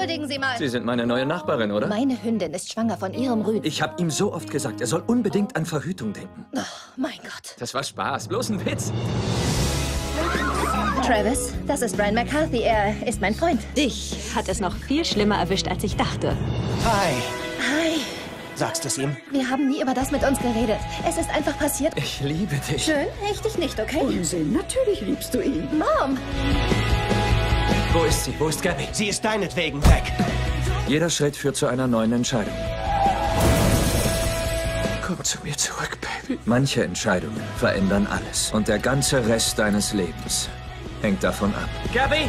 Entschuldigen Sie mal. Sie sind meine neue Nachbarin, oder? Meine Hündin ist schwanger von Ihrem Rüden. Ich habe ihm so oft gesagt, er soll unbedingt an Verhütung denken. Oh, mein Gott. Das war Spaß, bloß ein Witz. Travis, das ist Brian McCarthy. Er ist mein Freund. Dich hat es noch viel schlimmer erwischt, als ich dachte. Hi. Hi. Sagst du es ihm? Wir haben nie über das mit uns geredet. Es ist einfach passiert. Ich liebe dich. Schön, ich dich nicht, okay? Unsinn, natürlich liebst du ihn. Mom! Wo ist sie? Wo ist Gabby? Sie ist deinetwegen weg. Jeder Schritt führt zu einer neuen Entscheidung. Komm zu mir zurück, Baby. Manche Entscheidungen verändern alles. Und der ganze Rest deines Lebens hängt davon ab. Gabby!